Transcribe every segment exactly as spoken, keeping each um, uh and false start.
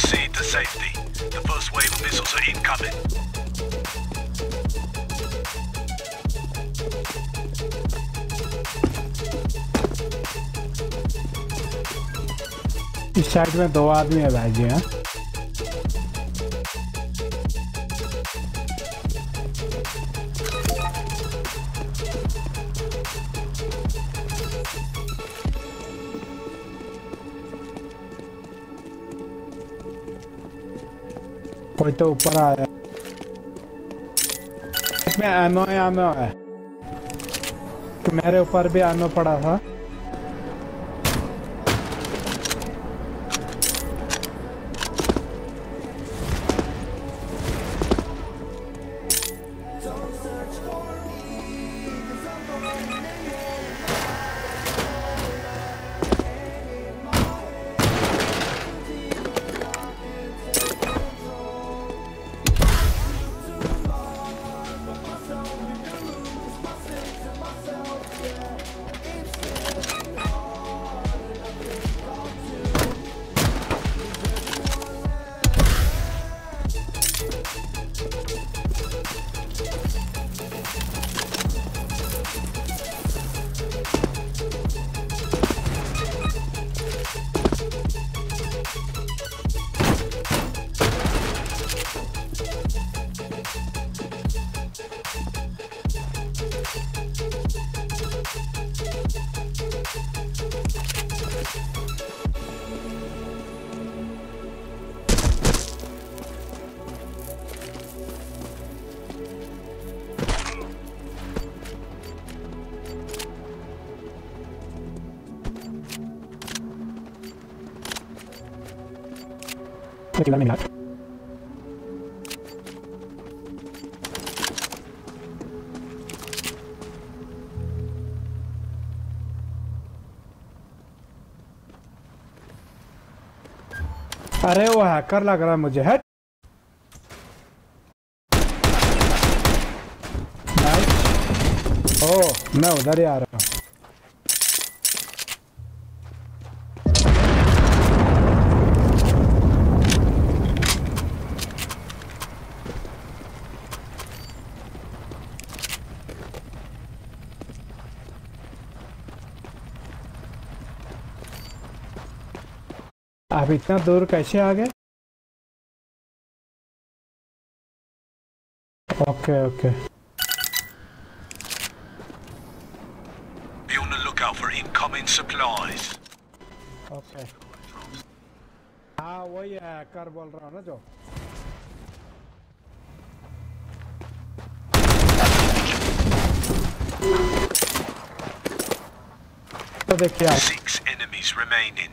proceed to safety. The first wave of missiles are incoming. इस side में दो आदमी है भाई जी हैं। कोई तो ऊपर आ रहा है। इसमें एमओ एमओ है। तो मेरे ऊपर भी एमओ पड़ा था। Let me not. अरे वो हैकर लग रहा है मुझे है। ओ मैं उधर ही आ रहा हूँ। आप इतना दूर कैसे आ गए? Okay okay. Be on the lookout for incoming supplies. Okay. हाँ वही है कर बोल रहा हूँ ना जो। तो देखिए आप। Six enemies remaining.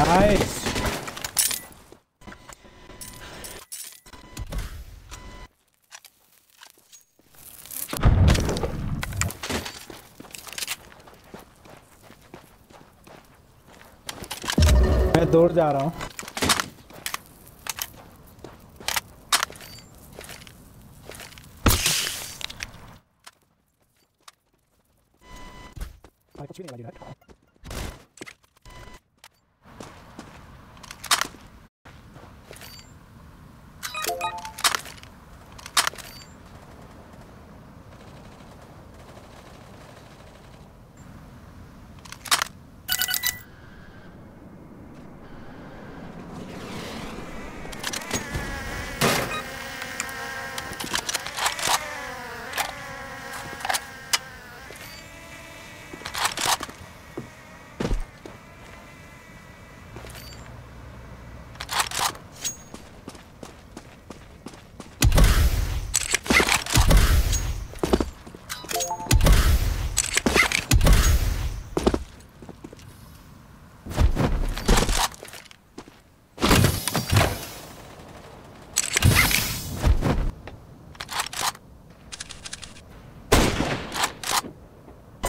नाइस। मैं दूर जा रहा हूँ।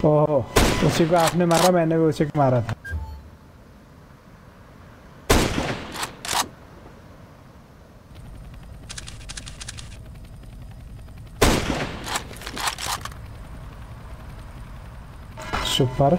ओहो, उसी को आपने मारा, मैंने भी उसी को मारा था। सुपर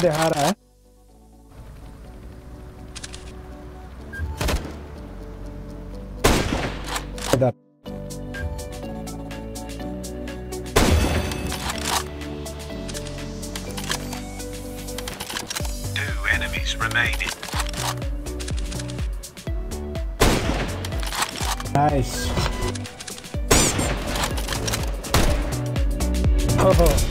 दिखा रहा है। Two enemies remaining. Nice. Oh.